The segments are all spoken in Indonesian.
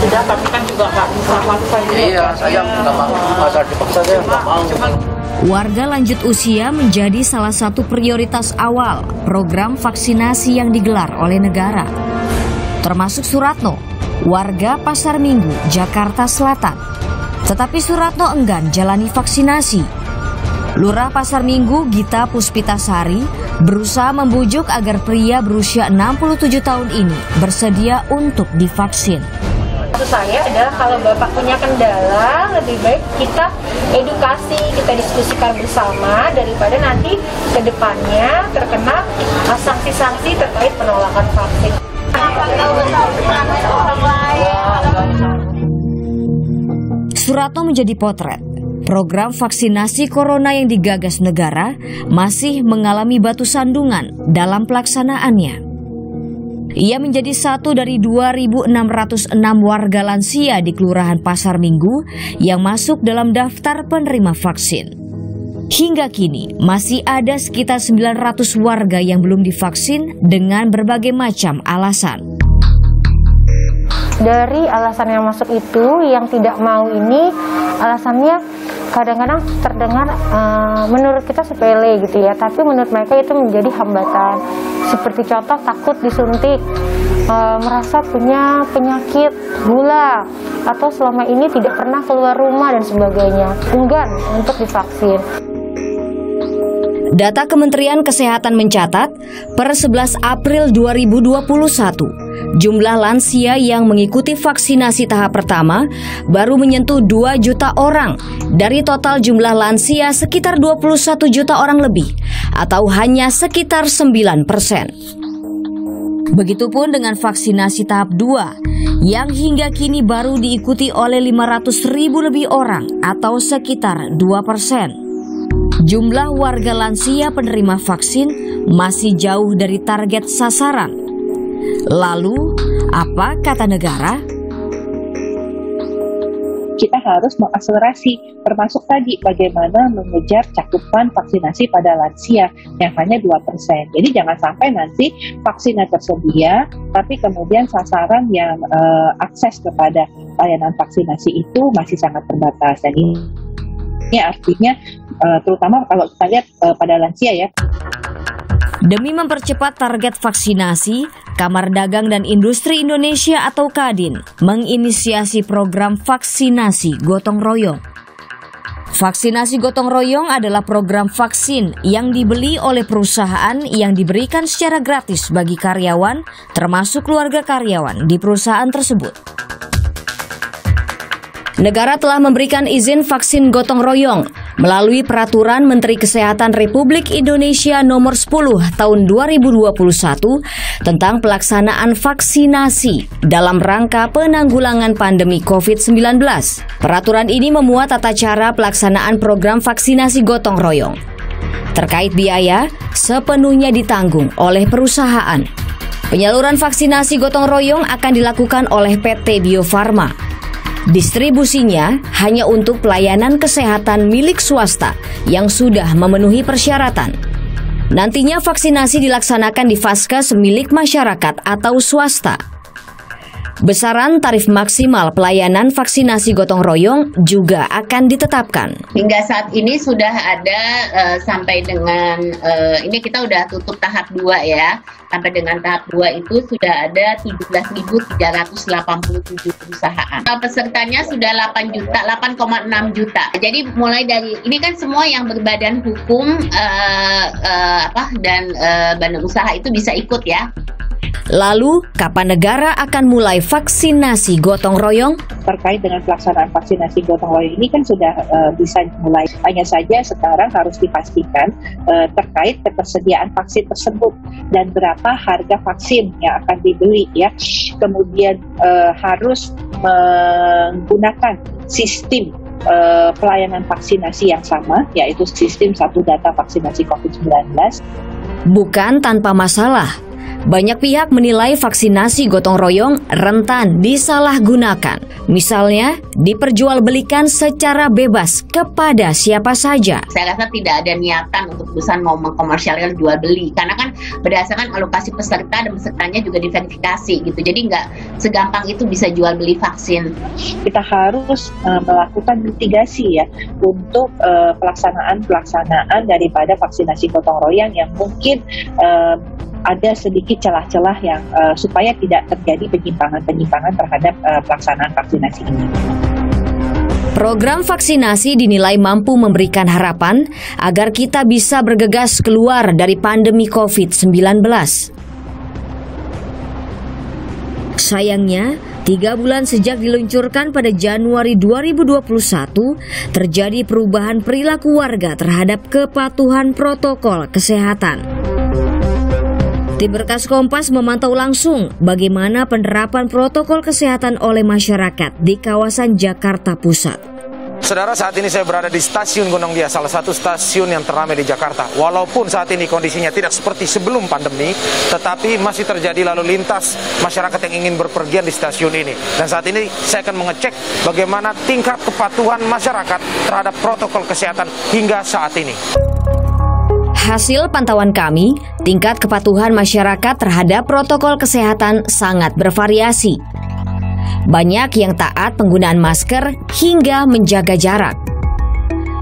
Sudah, tapi kan juga nggak bisa ini. Iya, saya nggak mau. Masa dipaksa saya nggak mau. Warga lanjut usia menjadi salah satu prioritas awal program vaksinasi yang digelar oleh negara. Termasuk Suratno, warga Pasar Minggu, Jakarta Selatan. Tetapi Suratno enggan jalani vaksinasi. Lurah Pasar Minggu, Gita Puspitasari, berusaha membujuk agar pria berusia 67 tahun ini bersedia untuk divaksin. Saya adalah kalau Bapak punya kendala, lebih baik kita edukasi, kita diskusikan bersama daripada nanti ke depannya terkena sanksi-sanksi terkait penolakan vaksin. Suratno menjadi potret program vaksinasi corona yang digagas negara masih mengalami batu sandungan dalam pelaksanaannya. Ia menjadi satu dari 2.606 warga lansia di Kelurahan Pasar Minggu yang masuk dalam daftar penerima vaksin. Hingga kini, masih ada sekitar 900 warga yang belum divaksin dengan berbagai macam alasan. Dari alasan yang masuk itu, yang tidak mau ini, alasannya kadang-kadang terdengar menurut kita sepele gitu ya, tapi menurut mereka itu menjadi hambatan. Seperti contoh takut disuntik, merasa punya penyakit gula, atau selama ini tidak pernah keluar rumah dan sebagainya, enggan untuk divaksin. Data Kementerian Kesehatan mencatat, per 11 April 2021, jumlah lansia yang mengikuti vaksinasi tahap pertama baru menyentuh 2 juta orang dari total jumlah lansia sekitar 21 juta orang lebih, atau hanya sekitar 9%. Begitupun dengan vaksinasi tahap 2, yang hingga kini baru diikuti oleh 500.000 lebih orang, atau sekitar 2%. Jumlah warga lansia penerima vaksin masih jauh dari target sasaran. Lalu, apa kata negara? Kita harus mengakselerasi, termasuk tadi bagaimana mengejar cakupan vaksinasi pada lansia yang hanya 2%. Jadi jangan sampai nanti vaksinnya tersedia, tapi kemudian sasaran yang akses kepada layanan vaksinasi itu masih sangat terbatas. Dan ini artinya terutama kalau kita lihat pada lansia ya. Demi mempercepat target vaksinasi, Kamar Dagang dan Industri Indonesia atau KADIN menginisiasi program vaksinasi gotong royong. Vaksinasi gotong royong adalah program vaksin yang dibeli oleh perusahaan yang diberikan secara gratis bagi karyawan, termasuk keluarga karyawan di perusahaan tersebut. Negara telah memberikan izin vaksin gotong royong melalui Peraturan Menteri Kesehatan Republik Indonesia Nomor 10 Tahun 2021 tentang pelaksanaan vaksinasi dalam rangka penanggulangan pandemi COVID-19. Peraturan ini memuat tata cara pelaksanaan program vaksinasi gotong royong. Terkait biaya, sepenuhnya ditanggung oleh perusahaan. Penyaluran vaksinasi gotong royong akan dilakukan oleh PT Biofarma. Distribusinya hanya untuk pelayanan kesehatan milik swasta yang sudah memenuhi persyaratan. Nantinya vaksinasi dilaksanakan di vaskes milik masyarakat atau swasta. Besaran tarif maksimal pelayanan vaksinasi gotong royong juga akan ditetapkan. Hingga saat ini sudah ada sampai dengan, ini kita udah tutup tahap 2 ya, sampai dengan tahap 2 itu sudah ada 17.387 perusahaan. Pesertanya sudah 8,6 juta. Jadi mulai dari, ini kan semua yang berbadan hukum dan badan usaha itu bisa ikut ya. Lalu, kapan negara akan mulai vaksinasi gotong royong? Terkait dengan pelaksanaan vaksinasi gotong royong ini kan sudah bisa mulai. Hanya saja sekarang harus dipastikan terkait ketersediaan vaksin tersebut dan berapa harga vaksin yang akan dibeli ya. Kemudian harus menggunakan sistem pelayanan vaksinasi yang sama, yaitu sistem satu data vaksinasi COVID-19. Bukan tanpa masalah. Banyak pihak menilai vaksinasi gotong royong rentan disalahgunakan. Misalnya, diperjualbelikan secara bebas kepada siapa saja. Saya rasa tidak ada niatan untuk perusahaan mau mengkomersialkan jual beli, karena kan berdasarkan alokasi peserta dan pesertanya juga diverifikasi gitu. Jadi nggak segampang itu bisa jual beli vaksin. Kita harus melakukan mitigasi ya untuk pelaksanaan daripada vaksinasi gotong royong yang mungkin ada sedikit celah-celah yang supaya tidak terjadi penyimpangan-penyimpangan terhadap pelaksanaan vaksinasi ini. Program vaksinasi dinilai mampu memberikan harapan agar kita bisa bergegas keluar dari pandemi COVID-19. Sayangnya, 3 bulan sejak diluncurkan pada Januari 2021, terjadi perubahan perilaku warga terhadap kepatuhan protokol kesehatan. Tim Berkas Kompas memantau langsung bagaimana penerapan protokol kesehatan oleh masyarakat di kawasan Jakarta Pusat. Saudara, saat ini saya berada di Stasiun Gondangdia, salah satu stasiun yang teramai di Jakarta. Walaupun saat ini kondisinya tidak seperti sebelum pandemi, tetapi masih terjadi lalu lintas masyarakat yang ingin berpergian di stasiun ini. Dan saat ini saya akan mengecek bagaimana tingkat kepatuhan masyarakat terhadap protokol kesehatan hingga saat ini. Hasil pantauan kami, tingkat kepatuhan masyarakat terhadap protokol kesehatan sangat bervariasi. Banyak yang taat penggunaan masker hingga menjaga jarak.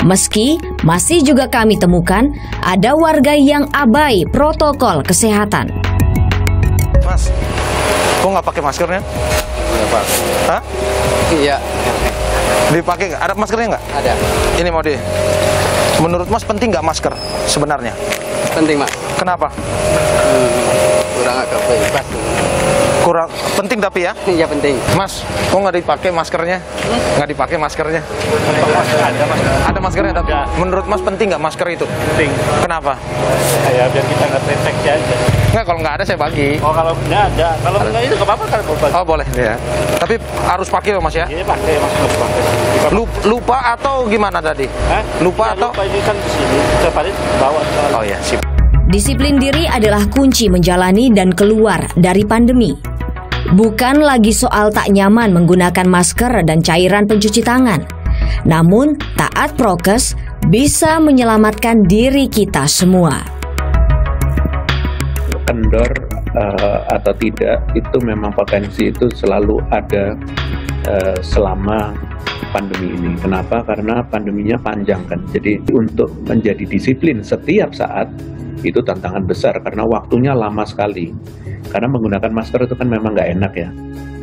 Meski masih juga kami temukan ada warga yang abai protokol kesehatan. Mas, kok nggak pakai maskernya? Iya, Pak. Hah? Iya. Dipakai nggak? Ada maskernya nggak? Ada. Ini mau di... Menurut Mas penting nggak masker sebenarnya? Penting, Mas. Kenapa? Kurang agak bebas. Kurang penting tapi ya? Iya penting. Mas, kok nggak dipakai maskernya? Nggak dipakai maskernya? Ada masker. Ada maskernya tapi. Ya. Menurut Mas penting nggak masker itu? Penting. Kenapa? Ya biar kita nggak terinfeksi aja. Nggak, kalau nggak ada saya bagi. Oh kalau nggak ada, kalau nggak itu nggak apa-apa kan? Oh boleh ya. Tapi harus pakai loh, Mas ya? Iya pakai masker. Lupa atau gimana tadi? Hah? Lupa ya, atau? Lupa ini kan di sini, terpalit bawa. Oh ya, sip. Disiplin diri adalah kunci menjalani dan keluar dari pandemi. Bukan lagi soal tak nyaman menggunakan masker dan cairan pencuci tangan. Namun, taat prokes bisa menyelamatkan diri kita semua. Kendor atau tidak, itu memang potensi itu selalu ada selama pandemi ini. Kenapa? Karena pandeminya panjang kan. Jadi untuk menjadi disiplin setiap saat itu tantangan besar karena waktunya lama sekali. Karena menggunakan masker itu kan memang nggak enak ya.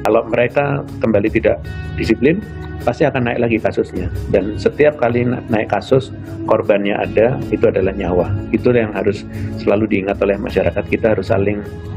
Kalau mereka kembali tidak disiplin, pasti akan naik lagi kasusnya. Dan setiap kali naik kasus, korbannya ada, itu adalah nyawa. Itu yang harus selalu diingat oleh masyarakat. Kita harus saling